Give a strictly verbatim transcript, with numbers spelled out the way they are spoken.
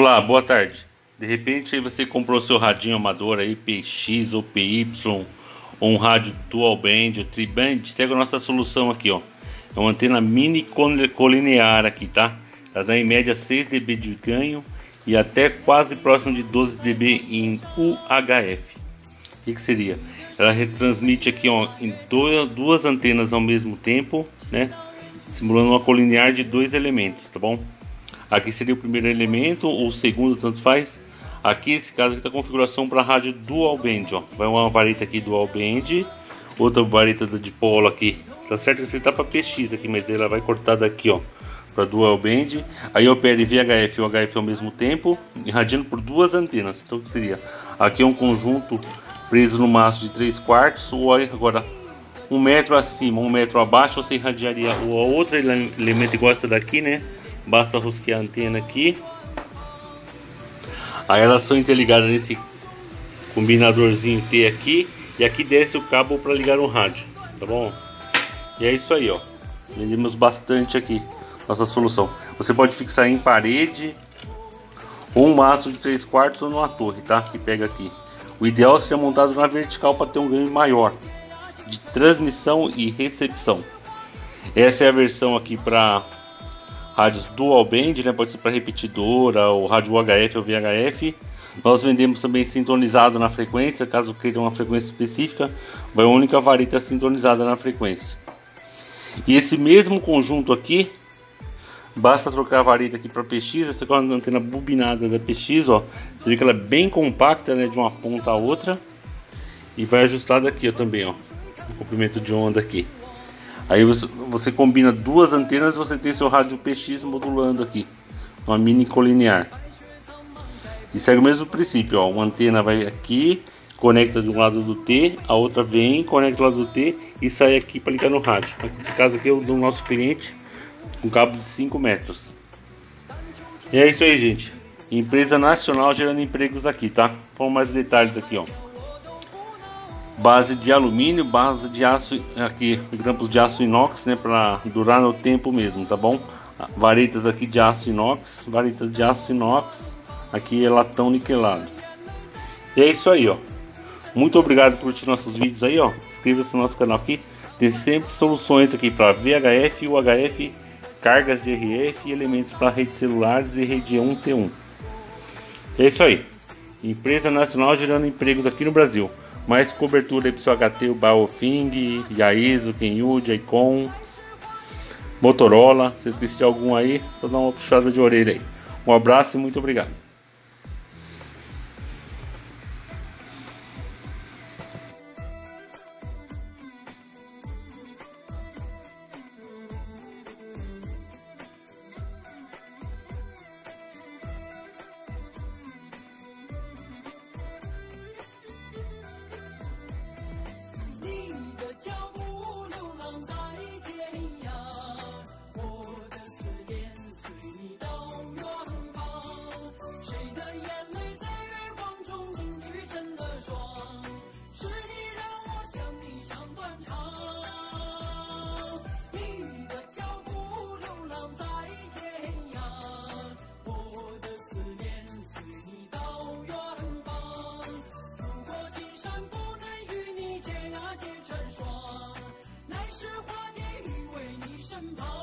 Olá, boa tarde. De repente você comprou seu radinho amador aí, P X ou P Y, ou um rádio dual band ou triband. Segue a nossa solução aqui, ó. É uma antena mini colinear aqui, tá? Ela dá em média seis decibéis de ganho e até quase próximo de doze decibéis em U H F. O que, que seria? Ela retransmite aqui, ó, em dois, duas antenas ao mesmo tempo, né? Simulando uma colinear de dois elementos, tá bom? Aqui seria o primeiro elemento ou o segundo, tanto faz. Aqui, nesse caso, está a configuração para rádio dual band, ó. Vai uma vareta aqui dual band, outra vareta de polo aqui. Tá certo que você está para P X aqui, mas ela vai cortar daqui, ó, para dual band. Aí opera V H F e U H F ao mesmo tempo, irradiando por duas antenas. Então, o que seria? Aqui é um conjunto preso no maço de três quartos, ou agora um metro acima, um metro abaixo, você irradiaria o outro elemento igual essa daqui, né? Basta rosquear a antena aqui. Aí elas são interligadas nesse combinadorzinho T aqui. E aqui desce o cabo para ligar o rádio, tá bom? E é isso aí, ó. Vendemos bastante aqui nossa solução. Você pode fixar em parede, ou um maço de três quartos, ou numa torre, tá? Que pega aqui. O ideal seria montado na vertical para ter um ganho maior de transmissão e recepção. Essa é a versão aqui para rádios dual band, né? Pode ser para repetidora, ou rádio U H F ou V H F. Nós vendemos também sintonizado na frequência, caso queira uma frequência específica, vai a única vareta sintonizada na frequência. E esse mesmo conjunto aqui, basta trocar a vareta aqui para P X. Essa aqui é uma antena bobinada da P X, ó. Você vê que ela é bem compacta, né? De uma ponta a outra. E vai ajustada aqui, ó, também, ó. O comprimento de onda aqui. Aí você, você combina duas antenas e você tem seu rádio P X modulando aqui, uma mini colinear. E segue o mesmo princípio, ó. Uma antena vai aqui, conecta de um lado do T, a outra vem, conecta do lado do T e sai aqui para ligar no rádio. Nesse caso aqui é o do nosso cliente, com cabo de cinco metros. E é isso aí, gente. Empresa nacional gerando empregos aqui, tá? Vamos mais detalhes aqui, ó. Base de alumínio, base de aço aqui, grampos de aço inox, né, para durar no tempo mesmo, tá bom? Varetas aqui de aço inox, varetas de aço inox, aqui é latão niquelado. E é isso aí, ó. Muito obrigado por curtir nossos vídeos aí, ó. Inscreva-se no nosso canal aqui, tem sempre soluções aqui para V H F, U H F, cargas de R F, elementos para redes celulares e rede um T um. É isso aí. Empresa nacional gerando empregos aqui no Brasil. Mais cobertura aí pro seu H T, o Baofeng, Yaesu, Kenwood, Icom, Motorola. Se esqueci de algum aí, só dá uma puxada de orelha aí. Um abraço e muito obrigado. Bye.